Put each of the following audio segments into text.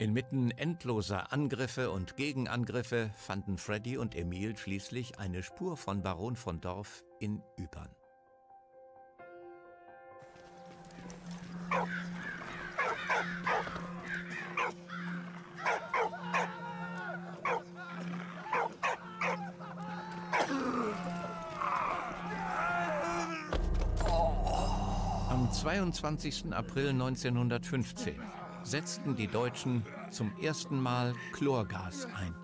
Inmitten endloser Angriffe und Gegenangriffe fanden Freddy und Emil schließlich eine Spur von Baron von Dorf in Ypern. Am 22. April 1915 setzten die Deutschen zum ersten Mal Chlorgas ein.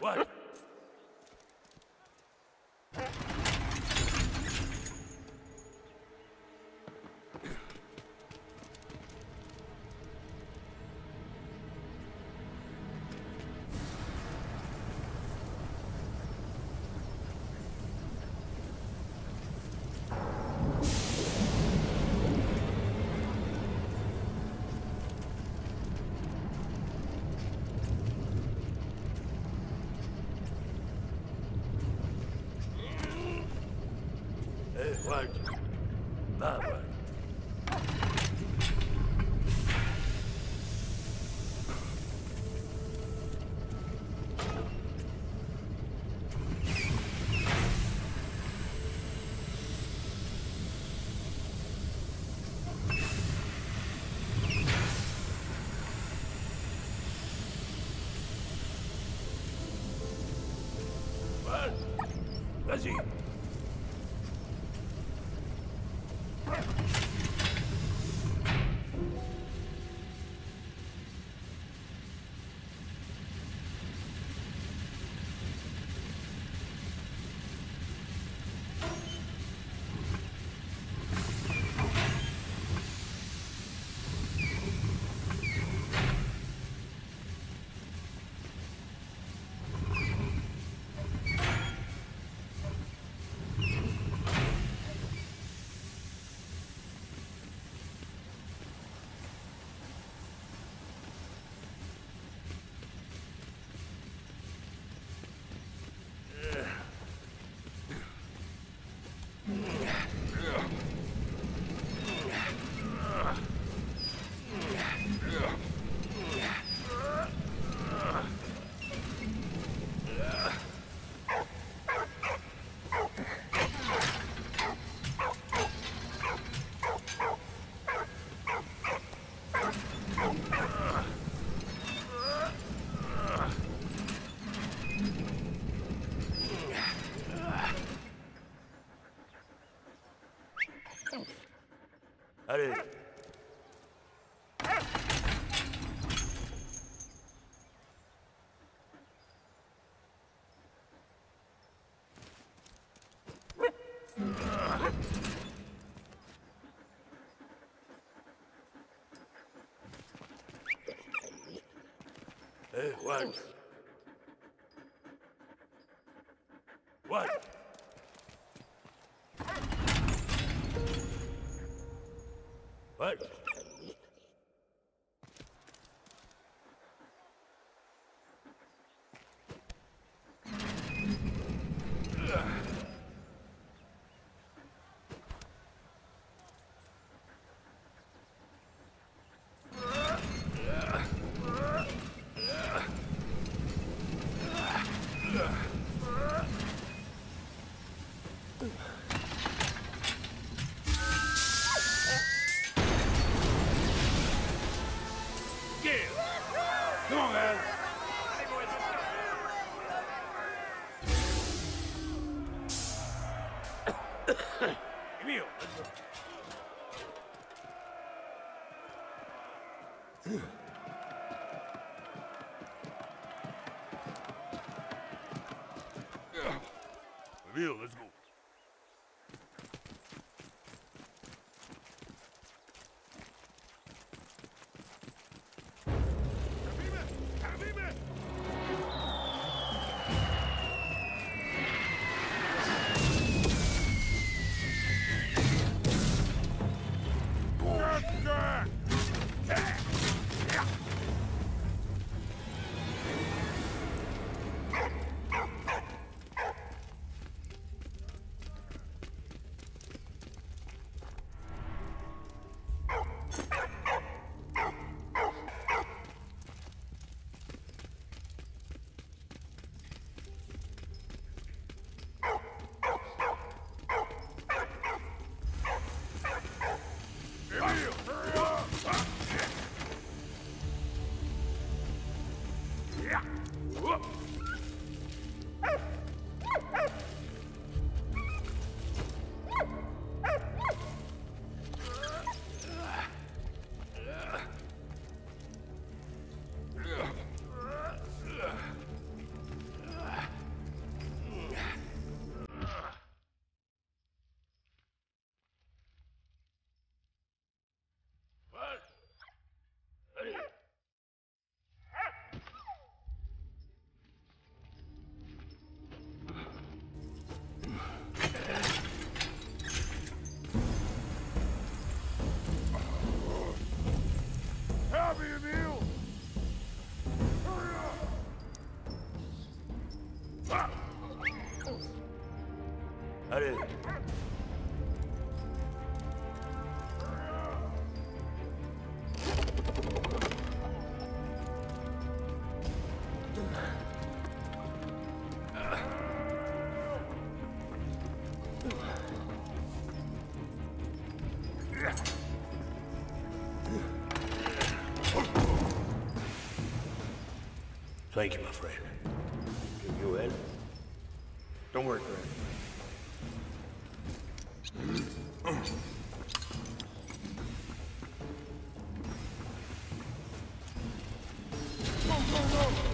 What? Allez. Hey, what? What? Emil, let's go. Allez. Thank you, my friend. Can you help? Don't worry, friend. No, no, no!